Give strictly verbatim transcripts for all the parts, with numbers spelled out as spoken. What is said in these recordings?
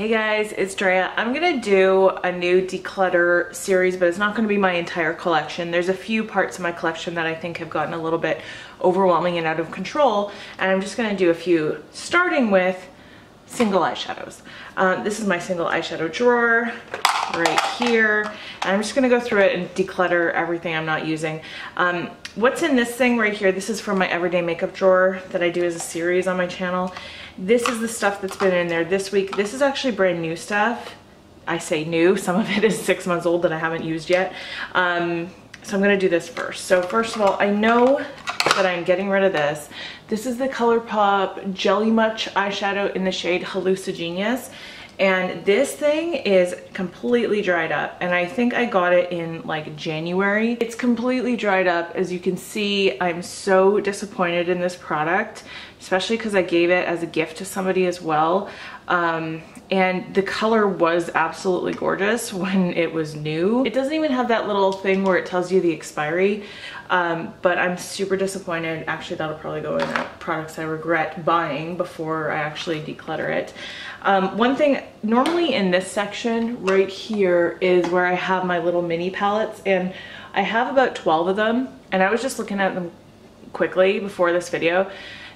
Hey guys, it's Drea. I'm gonna do a new declutter series, but it's not gonna be my entire collection. There's a few parts of my collection that I think have gotten a little bit overwhelming and out of control, and I'm just gonna do a few, starting with single eyeshadows. Um, this is my single eyeshadow drawer right here, and I'm just gonna go through it and declutter everything I'm not using. Um, what's in this thing right here, this is from my everyday makeup drawer that I do as a series on my channel. This is the stuff that's been in there this week. This is actually brand new stuff. I say new, some of it is six months old that I haven't used yet. Um, so I'm gonna do this first. So first of all, I know that I'm getting rid of this. This is the ColourPop Jelly Much eyeshadow in the shade Hallucigenius. And this thing is completely dried up, and I think I got it in like January. It's completely dried up. As you can see, I'm so disappointed in this product, especially because I gave it as a gift to somebody as well. Um, and the color was absolutely gorgeous when it was new. It doesn't even have that little thing where it tells you the expiry, um, but I'm super disappointed. Actually, that'll probably go in products I regret buying before I actually declutter it. Um, one thing, normally in this section right here is where I have my little mini palettes, and I have about twelve of them, and I was just looking at them quickly before this video.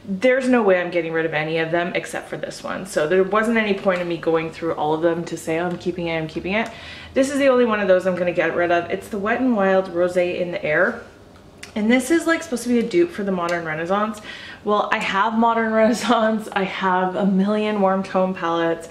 There's no way I'm getting rid of any of them except for this one. So there wasn't any point in me going through all of them to say, oh, I'm keeping it, I'm keeping it. This is the only one of those I'm gonna get rid of. It's the Wet n Wild Rosé in the Air. And this is like supposed to be a dupe for the Modern Renaissance. Well, I have Modern Renaissance. I have a million warm tone palettes.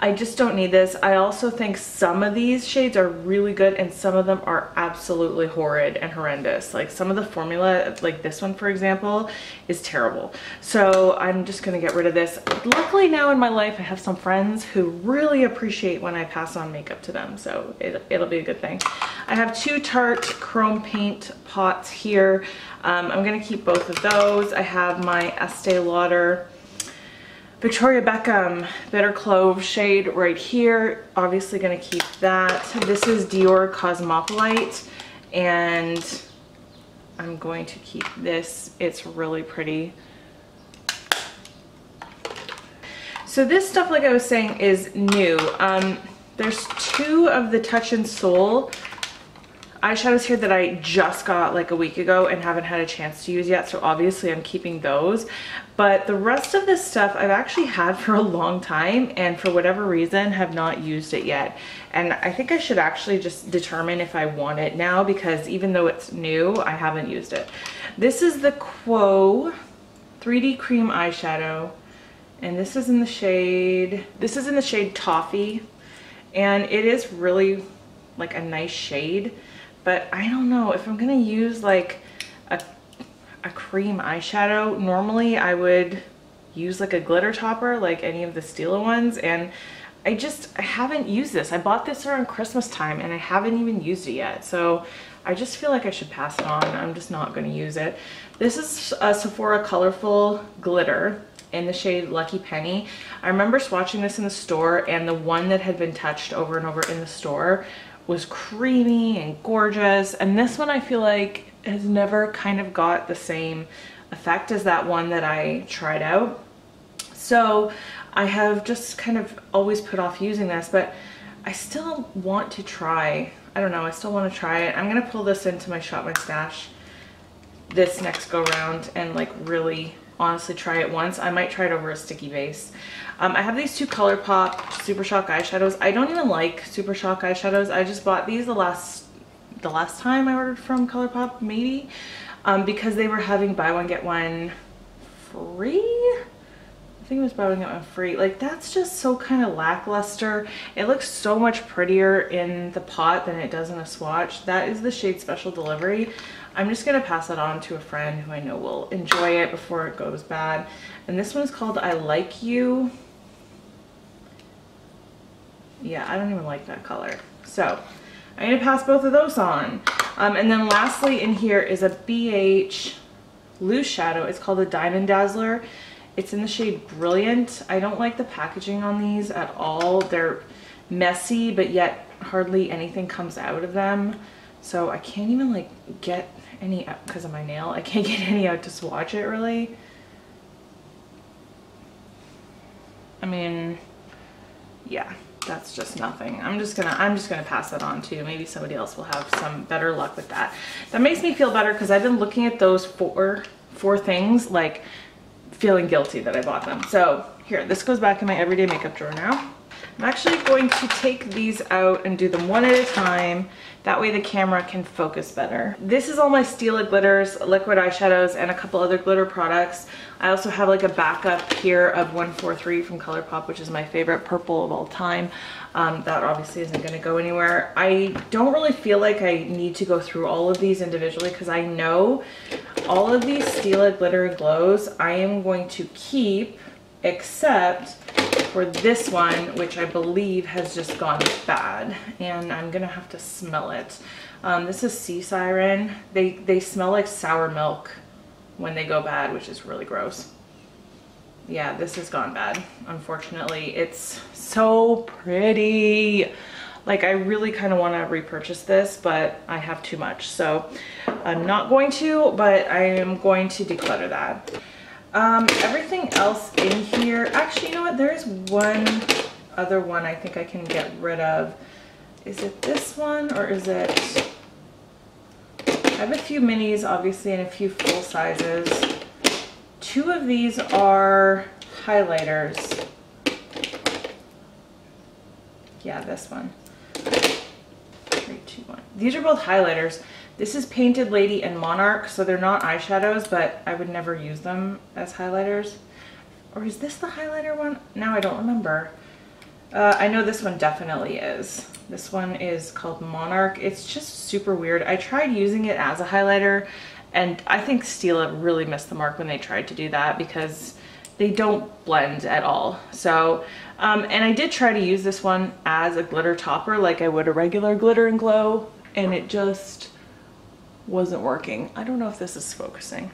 I just don't need this. I also think some of these shades are really good and some of them are absolutely horrid and horrendous. Like some of the formula, like this one for example, is terrible. So I'm just gonna get rid of this. Luckily now in my life I have some friends who really appreciate when I pass on makeup to them, so it, it'll be a good thing. I have two Tarte chrome paint pots here. Um, I'm gonna keep both of those. I have my Estee Lauder Victoria Beckham Bitter Clove shade right here. Obviously gonna keep that. This is Dior Cosmopolite, and I'm going to keep this. It's really pretty. So this stuff, like I was saying, is new. Um, there's two of the Touch and Soul eyeshadows here that I just got like a week ago and haven't had a chance to use yet, so obviously I'm keeping those. But the rest of this stuff I've actually had for a long time and for whatever reason have not used it yet. And I think I should actually just determine if I want it now, because even though it's new, I haven't used it. This is the Quo three D cream eyeshadow, and this is in the shade, this is in the shade Toffee, and it is really like a nice shade. But I don't know if I'm gonna use like a, a cream eyeshadow. Normally I would use like a glitter topper like any of the Stila ones, and I just I haven't used this. I bought this around Christmas time and I haven't even used it yet, so I just feel like I should pass it on. I'm just not gonna use it. This is a Sephora Colorful Glitter in the shade Lucky Penny. I remember swatching this in the store, and the one that had been touched over and over in the store was creamy and gorgeous, and this one I feel like has never kind of got the same effect as that one that I tried out. So I have just kind of always put off using this, but I still want to try. I don't know, I still want to try it. I'm gonna pull this into my Shop My Stash this next go round and like really honestly try it once. I might try it over a sticky base. Um, I have these two ColourPop Super Shock eyeshadows. I don't even like Super Shock eyeshadows. I just bought these the last the last time I ordered from ColourPop, maybe, um, because they were having buy one get one free. I think it was buy one get one free. Like that's just so kind of lackluster. It looks so much prettier in the pot than it does in a swatch. That is the shade Special Delivery. I'm just gonna pass it on to a friend who I know will enjoy it before it goes bad. And this one's called I Like You. Yeah, I don't even like that color. So I'm gonna pass both of those on. Um, and then lastly in here is a B H loose shadow. It's called the Diamond Dazzler. It's in the shade Brilliant. I don't like the packaging on these at all. They're messy, but yet hardly anything comes out of them. So I can't even like get any out because of my nail. I can't get any out to swatch it really. I mean, yeah, that's just nothing. I'm just gonna, I'm just gonna pass that on too. Maybe somebody else will have some better luck with that. That makes me feel better because I've been looking at those four, four things, like feeling guilty that I bought them. So here, this goes back in my everyday makeup drawer now. I'm actually going to take these out and do them one at a time. That way the camera can focus better. This is all my Stila glitters, liquid eyeshadows, and a couple other glitter products. I also have like a backup here of one four three from ColourPop, which is my favorite purple of all time. Um, that obviously isn't gonna go anywhere. I don't really feel like I need to go through all of these individually because I know all of these Stila glitter glows I am going to keep, except for this one, which I believe has just gone bad, and I'm gonna have to smell it. Um, this is Sea Siren. They, they smell like sour milk when they go bad, which is really gross. Yeah, this has gone bad, unfortunately. It's so pretty. Like, I really kind of want to repurchase this, but I have too much, so I'm not going to, but I am going to declutter that. Um, everything else in here, actually, you know what, there is one other one I think I can get rid of. Is it this one or is it, I have a few minis obviously and a few full sizes. Two of these are highlighters. Yeah, this one. Three, two, one. These are both highlighters. This is Painted Lady and Monarch, so they're not eyeshadows, but I would never use them as highlighters. Or is this the highlighter one? Now I don't remember. Uh, I know this one definitely is. This one is called Monarch. It's just super weird. I tried using it as a highlighter, and I think Stila really missed the mark when they tried to do that because they don't blend at all. So, um, and I did try to use this one as a glitter topper like I would a regular glitter and glow, and it just wasn't working. I don't know if this is focusing.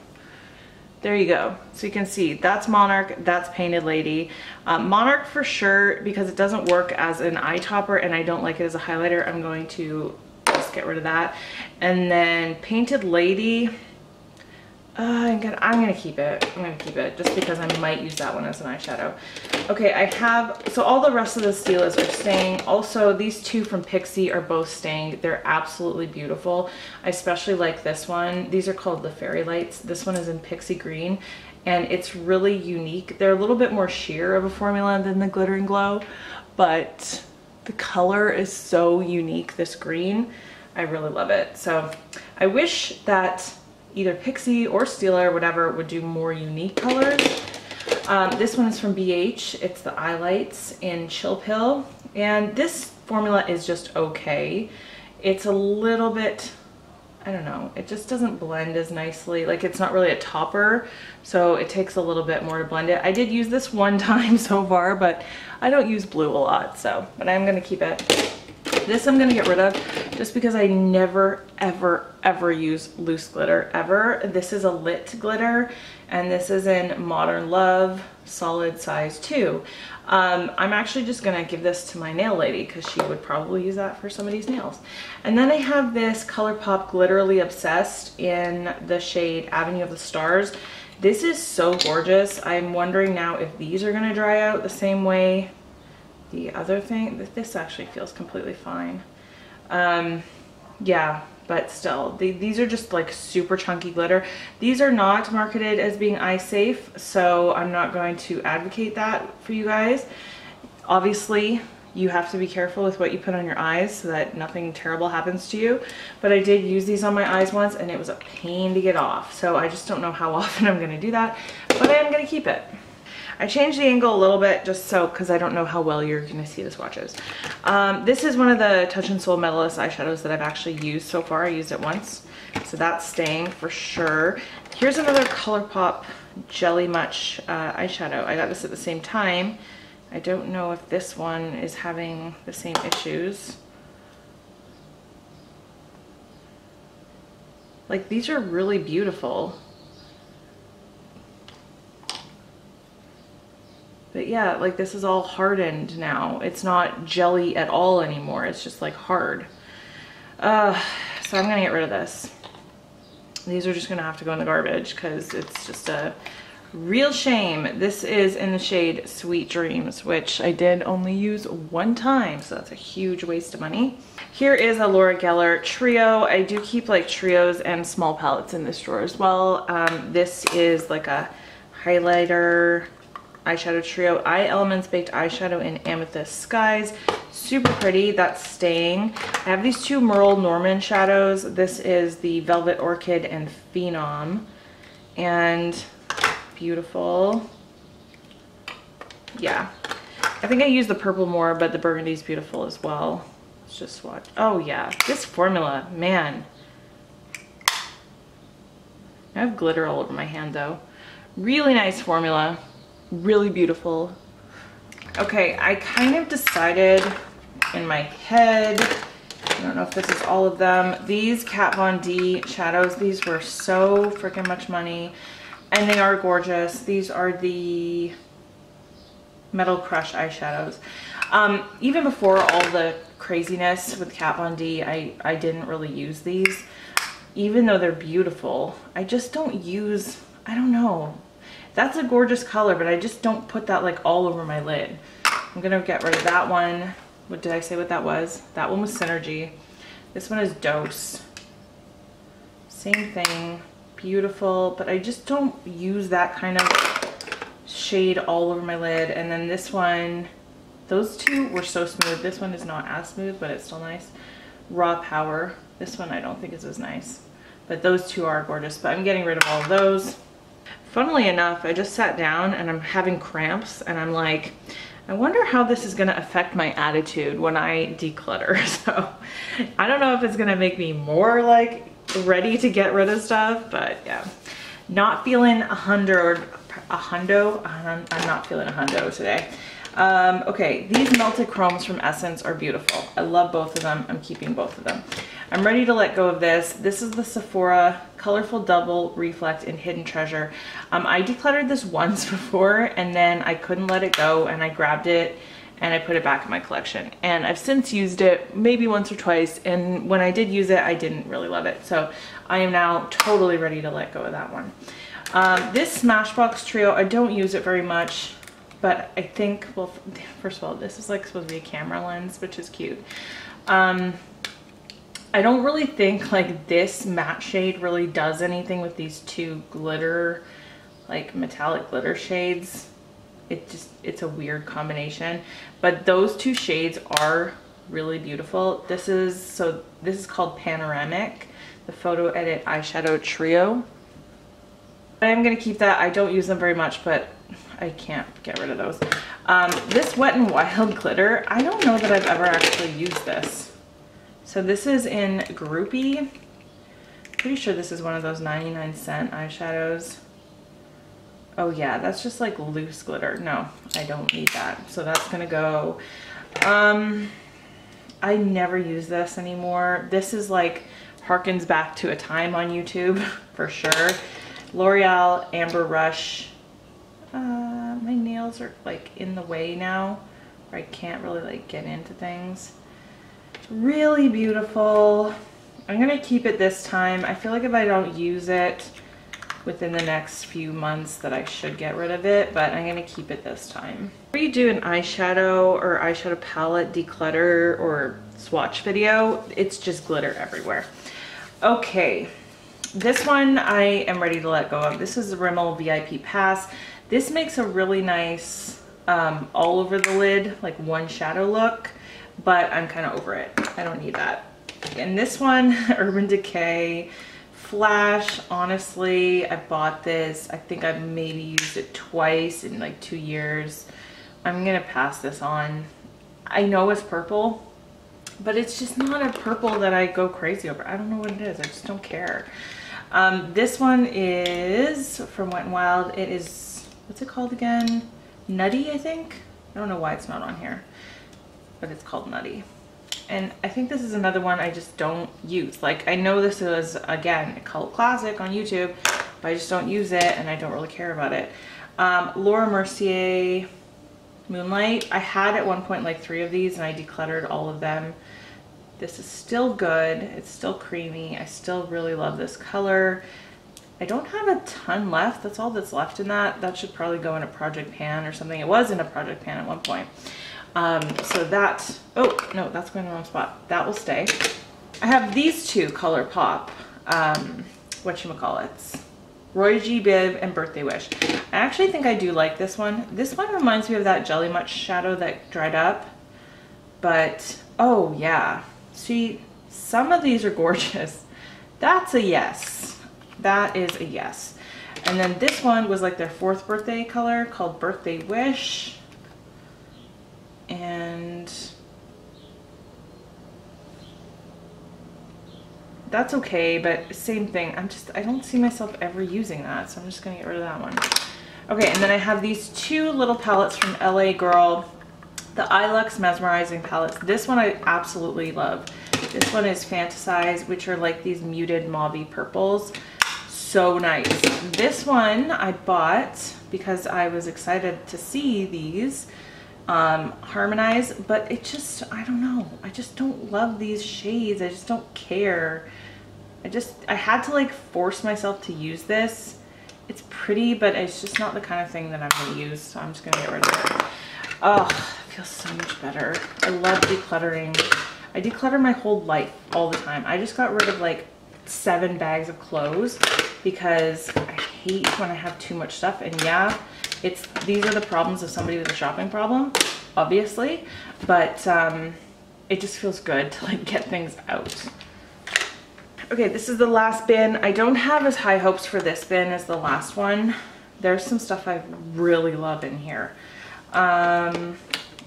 There you go. So you can see that's Monarch, that's Painted Lady. Um, Monarch for sure, because it doesn't work as an eye topper and I don't like it as a highlighter, I'm going to just get rid of that. And then Painted Lady, uh, I'm gonna, I'm gonna keep it. I'm gonna keep it just because I might use that one as an eyeshadow. Okay, I have, so all the rest of the Stilas are staying. Also, these two from Pixi are both staying. They're absolutely beautiful. I especially like this one. These are called the Fairy Lights. This one is in Pixi Green, and it's really unique. They're a little bit more sheer of a formula than the Glitter and Glow, but the color is so unique, this green. I really love it. So I wish that either Pixi or Stila or whatever would do more unique colors. Um, this one is from B H. It's the Eyelights in Chill Pill. And this formula is just okay. It's a little bit, I don't know, it just doesn't blend as nicely. Like, it's not really a topper, so it takes a little bit more to blend it. I did use this one time so far, but I don't use blue a lot, so, but I'm gonna keep it. This I'm gonna get rid of just because I never, ever, ever use loose glitter, ever. This is a lit glitter, and this is in Modern Love, solid size two. Um, I'm actually just gonna give this to my nail lady because she would probably use that for somebody's nails. And then I have this ColourPop Glitterly Obsessed in the shade Avenue of the Stars. This is so gorgeous. I'm wondering now if these are gonna dry out the same way the other thing. This actually feels completely fine. Um, yeah. But still, they, these are just like super chunky glitter. These are not marketed as being eye safe, so I'm not going to advocate that for you guys. Obviously, you have to be careful with what you put on your eyes so that nothing terrible happens to you. But I did use these on my eyes once and it was a pain to get off. So I just don't know how often I'm gonna do that, but I am gonna keep it. I changed the angle a little bit just so, because I don't know how well you're going to see the swatches. Um, this is one of the Touch and Soul Metalist eyeshadows that I've actually used so far. I used it once, so that's staying for sure. Here's another ColourPop Jelly Much uh, eyeshadow. I got this at the same time. I don't know if this one is having the same issues. Like, these are really beautiful. But yeah, like, this is all hardened now. It's not jelly at all anymore. It's just like hard. Uh, so I'm gonna get rid of this. These are just gonna have to go in the garbage because it's just a Real Shame. This is in the shade Sweet Dreams, which I did only use one time, so that's a huge waste of money. Here is a Laura Geller Trio. I do keep like trios and small palettes in this drawer as well. Um, this is like a highlighter eyeshadow trio. Eye Elements Baked Eyeshadow in Amethyst Skies. Super pretty. That's staying. I have these two Merle Norman shadows. This is the Velvet Orchid and Phenom. And beautiful. Yeah. I think I use the purple more, but the burgundy's beautiful as well. Let's just swatch. Oh yeah. This formula, man. I have glitter all over my hand though. Really nice formula. Really beautiful. Okay, I kind of decided in my head, I don't know if this is all of them, these Kat Von D shadows, these were so freaking much money and they are gorgeous. These are the Metal Crush eyeshadows. Um, even before all the craziness with Kat Von D, I, I didn't really use these. Even though they're beautiful, I just don't use, I don't know. That's a gorgeous color, but I just don't put that like all over my lid. I'm gonna get rid of that one. What did I say what that was? That one was Synergy. This one is Dose. Same thing, beautiful, but I just don't use that kind of shade all over my lid. And then this one, those two were so smooth. This one is not as smooth, but it's still nice. Raw Power. This one I don't think is as nice, but those two are gorgeous, but I'm getting rid of all of those. Funnily enough, I just sat down and I'm having cramps and I'm like, I wonder how this is gonna affect my attitude when I declutter. So I don't know if it's gonna make me more like ready to get rid of stuff, but yeah. Not feeling a hundred, a hundo, I'm, I'm not feeling a hundo today. Um, okay, these Melted Chromes from Essence are beautiful. I love both of them, I'm keeping both of them. I'm ready to let go of this. This is the Sephora Colorful Double Reflect in Hidden Treasure. Um, I decluttered this once before and then I couldn't let it go and I grabbed it and I put it back in my collection. And I've since used it maybe once or twice, and when I did use it, I didn't really love it. So I am now totally ready to let go of that one. Um, this Smashbox Trio, I don't use it very much, but I think, well, first of all, this is like supposed to be a camera lens, which is cute. Um, I don't really think like this matte shade really does anything with these two glitter, like metallic glitter shades. It just, it's a weird combination, but those two shades are really beautiful. This is, so this is called Panoramic, the Photo Edit Eyeshadow Trio. I'm gonna keep that. I don't use them very much, but I can't get rid of those. Um, this Wet n Wild glitter, I don't know that I've ever actually used this. So this is in Groupie. Pretty sure this is one of those ninety-nine cent eyeshadows. Oh yeah, that's just like loose glitter. No, I don't need that. So that's gonna go. Um, I never use this anymore. This is like harkens back to a time on YouTube for sure. L'Oreal Amber Rush. Uh, my nails are like in the way now, where I can't really like get into things. Really beautiful. I'm gonna keep it this time. I feel like if I don't use it within the next few months that I should get rid of it, but I'm gonna keep it this time. Before you do an eyeshadow or eyeshadow palette declutter or swatch video, it's just glitter everywhere. Okay, this one I am ready to let go of. This is the Rimmel V I P Pass. This makes a really nice um, all over the lid, like one shadow look, but I'm kind of over it. I don't need that. And this one, Urban Decay Flash, honestly, I bought this. I think I've maybe used it twice in like two years. I'm gonna pass this on. I know it's purple, but it's just not a purple that I go crazy over. I don't know what it is, I just don't care. Um, this one is from Wet n Wild. It is, what's it called again? Nutty, I think? I don't know why it's not on here, but it's called Nutty. And I think this is another one I just don't use. Like, I know this is, again, a cult classic on YouTube, but I just don't use it and I don't really care about it. Um, Laura Mercier Moonlight. I had at one point like three of these and I decluttered all of them. This is still good. It's still creamy. I still really love this color. I don't have a ton left. That's all that's left in that. That should probably go in a project pan or something. It was in a project pan at one point. Um, so that, oh, no, that's going in the wrong spot. That will stay. I have these two ColourPop, um, whatchamacallits, Roy G. Biv and Birthday Wish. I actually think I do like this one. This one reminds me of that Jelly Much shadow that dried up. But, oh yeah. See, some of these are gorgeous. That's a yes. That is a yes. And then this one was like their fourth birthday color called Birthday Wish. And that's okay, but same thing. I'm just, I don't see myself ever using that, so I'm just gonna get rid of that one. Okay, and then I have these two little palettes from L A Girl, the Eyelux Mesmerizing palettes. This one I absolutely love. This one is Fantasize, which are like these muted mauve purples. So nice. This one I bought because I was excited to see these um, harmonize, but it just, I don't know. I just don't love these shades. I just don't care. I just, I had to like force myself to use this. It's pretty, but it's just not the kind of thing that I'm going to use. So I'm just going to get rid of it. Oh, it feels so much better. I love decluttering. I declutter my whole life all the time. I just got rid of like seven bags of clothes because I hate when I have too much stuff. And yeah, it's these are the problems of somebody with a shopping problem, obviously. But um, it just feels good to like get things out. Okay, this is the last bin. I don't have as high hopes for this bin as the last one. There's some stuff I really love in here. Um...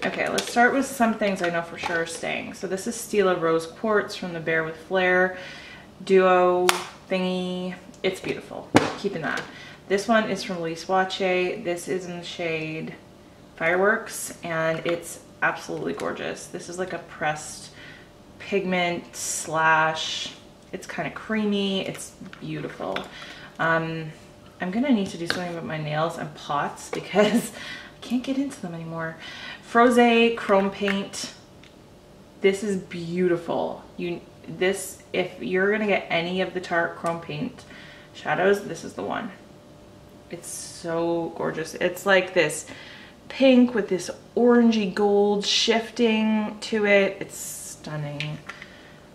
Okay, let's start with some things I know for sure are staying. So this is Stila Rose Quartz from the Bear with Flair duo thingy. It's beautiful. Keeping that. This one is from Lise Watier. This is in the shade Fireworks, and it's absolutely gorgeous. This is like a pressed pigment slash. It's kind of creamy. It's beautiful. Um, I'm going to need to do something about my nails and pots because I can't get into them anymore. Frosé Chrome Paint. This is beautiful. You this if you're gonna get any of the Tarte Chrome Paint shadows, this is the one. It's so gorgeous. It's like this pink with this orangey gold shifting to it. It's stunning.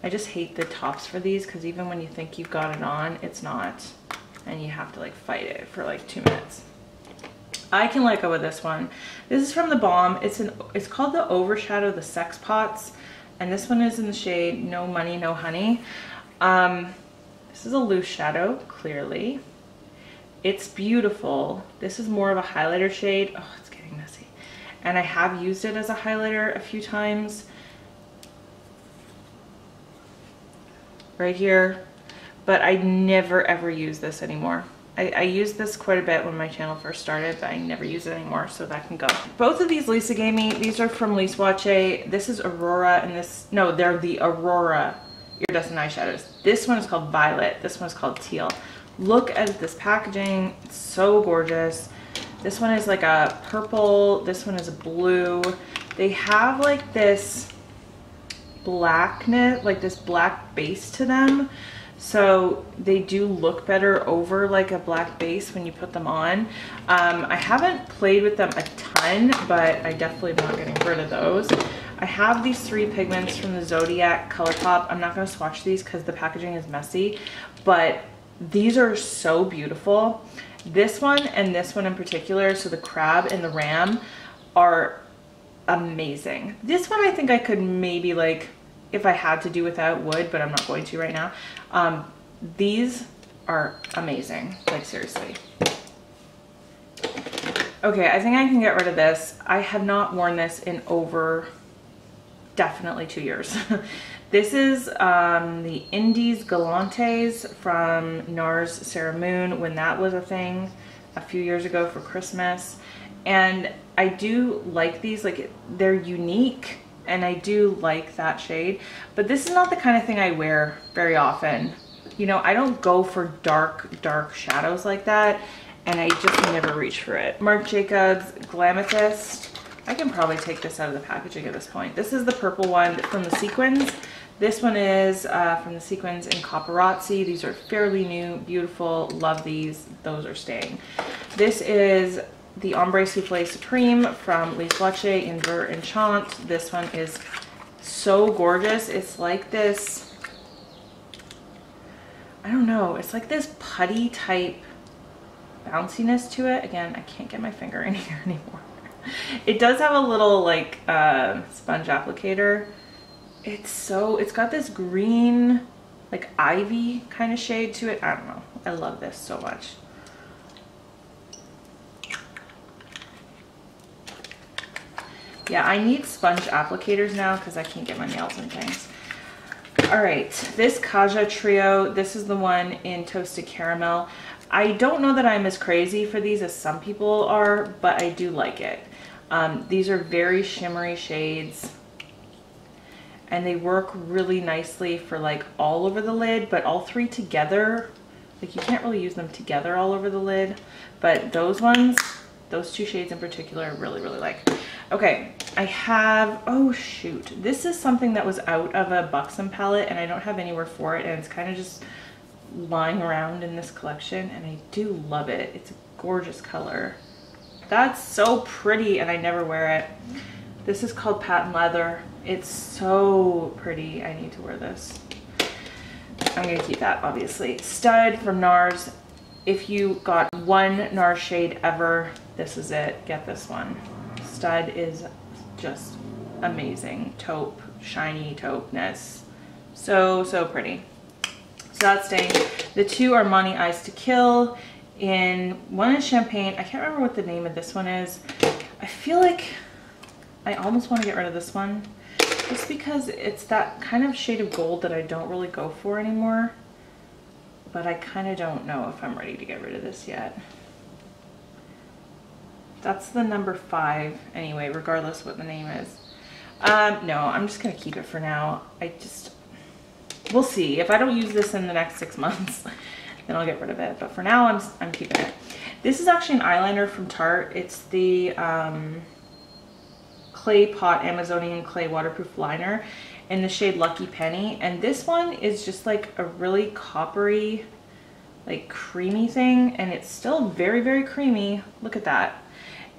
I just hate the tops for these because even when you think you've got it on, it's not, and you have to like fight it for like two minutes. I can let go of this one. This is from The Balm. It's an it's called the Overshadow the Sex Pots, and this one is in the shade No Money No Honey. Um, this is a loose shadow, clearly. It's beautiful. This is more of a highlighter shade. Oh, it's getting messy. And I have used it as a highlighter a few times. Right here. But I never ever use this anymore. I, I used this quite a bit when my channel first started, but I never use it anymore, so that can go. Both of these Lisa gave me. These are from Lise Watier. This is Aurora, and this, no, they're the Aurora iridescent eyeshadows. This one is called Violet. This one is called Teal. Look at this packaging. It's so gorgeous. This one is like a purple. This one is a blue. They have like this blackness, like this black base to them. So they do look better over like a black base when you put them on. Um, I haven't played with them a ton, but I definitely am not getting rid of those. I have these three pigments from the Zodiac ColourPop. I'm not going to swatch these because the packaging is messy, but these are so beautiful. This one and this one in particular, so the crab and the ram, are amazing. This one I think I could maybe like, if I had to do without wood, but I'm not going to right now. Um, these are amazing, like seriously. Okay, I think I can get rid of this. I have not worn this in over definitely two years. This is um, the Indies Galantes from NARS Sarah Moon, when that was a thing a few years ago for Christmas. And I do like these, like they're unique. And I do like that shade, but this is not the kind of thing I wear very often. You know, I don't go for dark, dark shadows like that, and I just never reach for it. Marc Jacobs Glamatist. I can probably take this out of the packaging at this point. This is the purple one from the Sequins. This one is uh, from the Sequins in Paparazzi. These are fairly new, beautiful, love these. Those are staying. This is the Ombre Soufflé Supreme from Lise Watier in Ver Enchant. This one is so gorgeous. It's like this, I don't know, it's like this putty type bounciness to it. Again, I can't get my finger in here anymore. It does have a little like uh, sponge applicator. It's so, it's got this green like ivy kind of shade to it. I don't know, I love this so much. Yeah, I need sponge applicators now because I can't get my nails and things. All right, this Kaja Trio, this is the one in Toasted Caramel. I don't know that I'm as crazy for these as some people are, but I do like it. Um, these are very shimmery shades and they work really nicely for like all over the lid, but all three together, like you can't really use them together all over the lid, but those ones, those two shades in particular, I really, really like. Okay, I have, oh shoot, this is something that was out of a Buxom palette and I don't have anywhere for it, and it's kind of just lying around in this collection, and I do love it. It's a gorgeous color. That's so pretty, and I never wear it. This is called Patent Leather. It's so pretty. I need to wear this. I'm gonna keep that, obviously. Stud from NARS. If you got one NARS shade ever, this is it. Get this one. Stud is just amazing. Taupe, shiny taupeness. So, so pretty. So that's staying. The two Armani Eyes to Kill, in one is Champagne. I can't remember what the name of this one is. I feel like I almost want to get rid of this one just because it's that kind of shade of gold that I don't really go for anymore, but I kind of don't know if I'm ready to get rid of this yet. That's the number five anyway, regardless what the name is. Um, no, I'm just gonna keep it for now. I just, we'll see. If I don't use this in the next six months, then I'll get rid of it. But for now, I'm, I'm keeping it. This is actually an eyeliner from Tarte. It's the um, Clay Pot Amazonian Clay Waterproof Liner in the shade Lucky Penny. And this one is just like a really coppery, like creamy thing. And it's still very, very creamy. Look at that.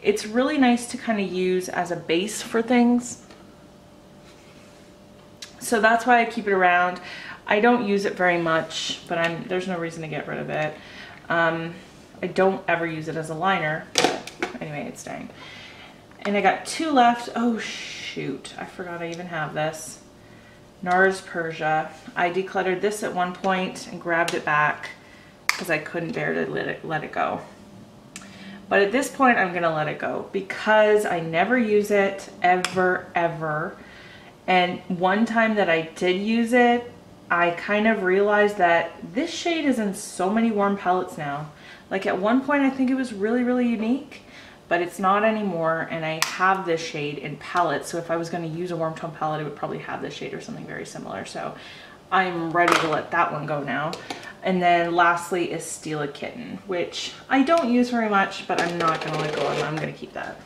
It's really nice to kind of use as a base for things. So that's why I keep it around. I don't use it very much, but I'm, there's no reason to get rid of it. Um, I don't ever use it as a liner, but anyway, it's staying. And I got two left. Oh shoot, I forgot I even have this. NARS Persia. I decluttered this at one point and grabbed it back because I couldn't bear to let it, let it go. But at this point, I'm gonna let it go because I never use it ever, ever. And one time that I did use it, I kind of realized that this shade is in so many warm palettes now. Like at one point, I think it was really, really unique, but it's not anymore. And I have this shade in palettes. So if I was gonna use a warm tone palette, I would probably have this shade or something very similar. So I'm ready to let that one go now. And then lastly is Stila Kitten, which I don't use very much, but I'm not gonna let go of. I'm gonna keep that.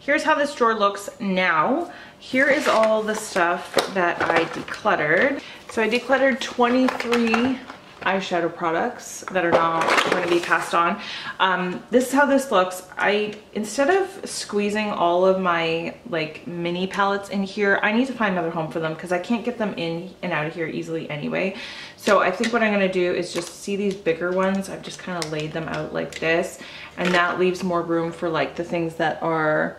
Here's how this drawer looks now. Here is all the stuff that I decluttered. So I decluttered twenty-three eyeshadow products that are now going to be passed on. Um, this is how this looks. I, instead of squeezing all of my like mini palettes in here, I need to find another home for them because I can't get them in and out of here easily anyway. So I think what I'm going to do is just see these bigger ones. I've just kind of laid them out like this, and that leaves more room for like the things that are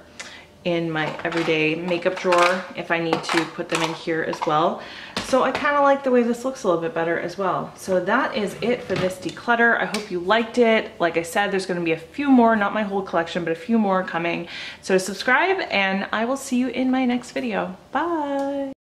in my everyday makeup drawer if I need to put them in here as well. So I kind of like the way this looks a little bit better as well. So that is it for this declutter. I hope you liked it. Like I said, there's going to be a few more, not my whole collection, but a few more coming. So subscribe, and I will see you in my next video. Bye.